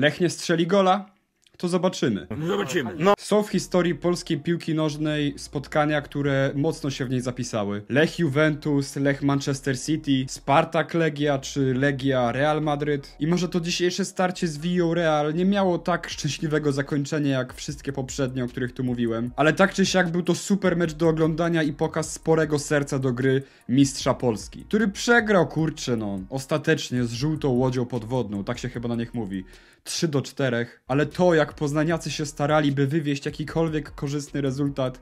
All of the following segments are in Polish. Lech nie strzeli gola? To zobaczymy. No. Są w historii polskiej piłki nożnej spotkania, które mocno się w niej zapisały. Lech Juventus, Lech Manchester City, Spartak Legia czy Legia Real Madryt. I może to dzisiejsze starcie z Villarreal nie miało tak szczęśliwego zakończenia jak wszystkie poprzednie, o których tu mówiłem. Ale tak czy siak był to super mecz do oglądania i pokaz sporego serca do gry mistrza Polski. Który przegrał, kurczę no, ostatecznie z żółtą łodzią podwodną, tak się chyba na nich mówi. 3-4, ale to jak poznaniacy się starali, by wywieźć jakikolwiek korzystny rezultat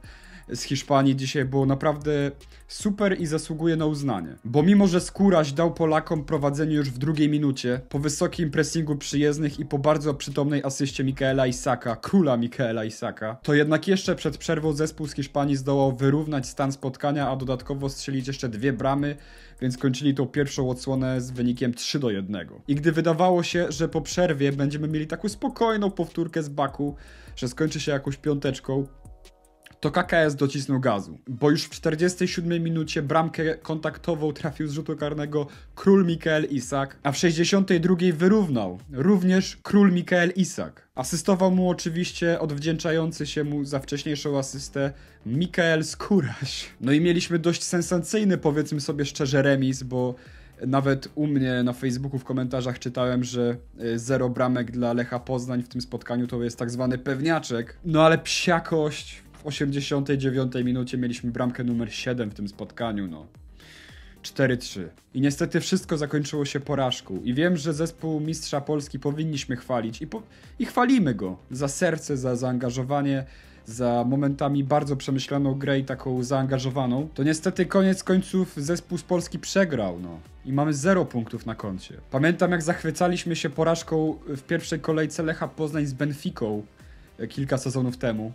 z Hiszpanii dzisiaj było naprawdę super i zasługuje na uznanie. Bo mimo, że Skóraś dał Polakom prowadzenie już w drugiej minucie, po wysokim pressingu przyjezdnych i po bardzo przytomnej asyście Mikaela Ishaka, króla Mikaela Ishaka, to jednak jeszcze przed przerwą zespół z Hiszpanii zdołał wyrównać stan spotkania, a dodatkowo strzelić jeszcze 2 bramy, więc kończyli tą pierwszą odsłonę z wynikiem 3-1. I gdy wydawało się, że po przerwie będziemy mieli taką spokojną powtórkę z Baku, że skończy się jakąś piąteczką, to KKS docisnął gazu, bo już w 47 minucie bramkę kontaktową trafił z rzutu karnego król Mikael Ishak, a w 62 wyrównał również król Mikael Ishak. Asystował mu oczywiście odwdzięczający się mu za wcześniejszą asystę Mikael Skóraś. No i mieliśmy dość sensacyjny, powiedzmy sobie szczerze, remis, bo nawet u mnie na Facebooku w komentarzach czytałem, że 0 bramek dla Lecha Poznań w tym spotkaniu to jest tak zwany pewniaczek. No ale psiakość. W 89 minucie mieliśmy bramkę numer 7 w tym spotkaniu, no. 4-3. I niestety wszystko zakończyło się porażką. I wiem, że zespół mistrza Polski powinniśmy chwalić i chwalimy go za serce, za zaangażowanie, za momentami bardzo przemyślaną grę i taką zaangażowaną. To niestety koniec końców zespół z Polski przegrał, no. I mamy 0 punktów na koncie. Pamiętam, jak zachwycaliśmy się porażką w pierwszej kolejce Lecha Poznań z Benficą kilka sezonów temu.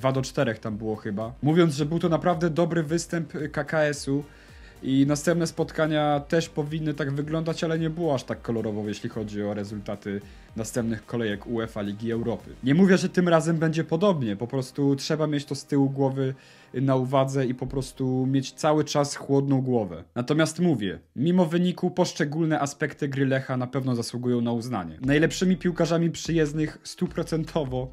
2-4 tam było chyba. Mówiąc, że był to naprawdę dobry występ KKS-u i następne spotkania też powinny tak wyglądać, ale nie było aż tak kolorowo, jeśli chodzi o rezultaty następnych kolejek UEFA Ligi Europy. Nie mówię, że tym razem będzie podobnie, po prostu trzeba mieć to z tyłu głowy na uwadze i po prostu mieć cały czas chłodną głowę. Natomiast mówię, mimo wyniku poszczególne aspekty gry Lecha na pewno zasługują na uznanie. Najlepszymi piłkarzami przyjezdnych 100%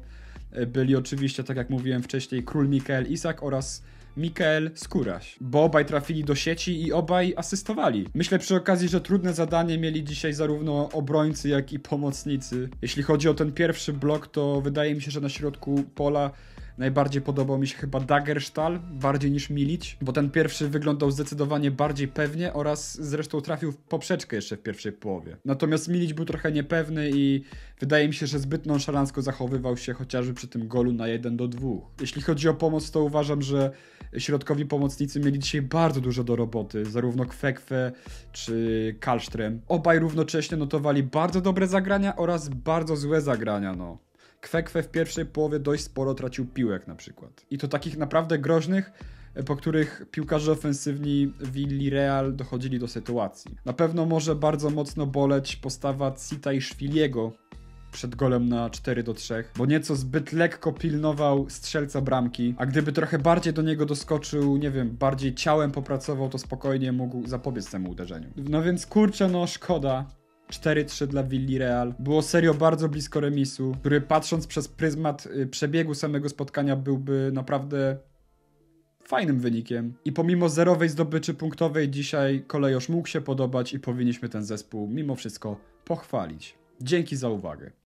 byli oczywiście, tak jak mówiłem wcześniej, król Mikael Ishak oraz Mikael Skóraś, bo obaj trafili do sieci i obaj asystowali. Myślę przy okazji, że trudne zadanie mieli dzisiaj zarówno obrońcy, jak i pomocnicy. Jeśli chodzi o ten pierwszy blok, to wydaje mi się, że na środku pola najbardziej podobał mi się chyba Dagerstål, bardziej niż Milić, bo ten pierwszy wyglądał zdecydowanie bardziej pewnie oraz zresztą trafił w poprzeczkę jeszcze w pierwszej połowie. Natomiast Milić był trochę niepewny i wydaje mi się, że zbyt nonszalansko zachowywał się chociażby przy tym golu na 1-2. Jeśli chodzi o pomoc, to uważam, że środkowi pomocnicy mieli dzisiaj bardzo dużo do roboty, zarówno Kwekwe czy Kallström. Obaj równocześnie notowali bardzo dobre zagrania oraz bardzo złe zagrania, no. Kwekwe w pierwszej połowie dość sporo tracił piłek na przykład. I to takich naprawdę groźnych, po których piłkarze ofensywni Villarreal dochodzili do sytuacji. Na pewno może bardzo mocno boleć postawa Cita i Szwiliego przed golem na 4-3, bo nieco zbyt lekko pilnował strzelca bramki, a gdyby trochę bardziej do niego doskoczył, nie wiem, bardziej ciałem popracował, to spokojnie mógł zapobiec temu uderzeniu. No więc kurczę, no szkoda. 4-3 dla Villarreal. Było serio bardzo blisko remisu, który patrząc przez pryzmat przebiegu samego spotkania byłby naprawdę fajnym wynikiem. I pomimo zerowej zdobyczy punktowej dzisiaj kolejorz mógł się podobać i powinniśmy ten zespół mimo wszystko pochwalić. Dzięki za uwagę.